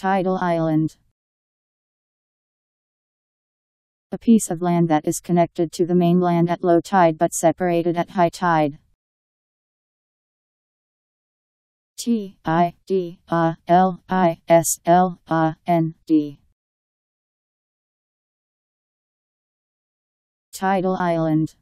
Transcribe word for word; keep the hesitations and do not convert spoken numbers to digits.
Tidal island. A piece of land that is connected to the mainland at low tide but separated at high tide. T I D A L I S L A N D. Tidal island.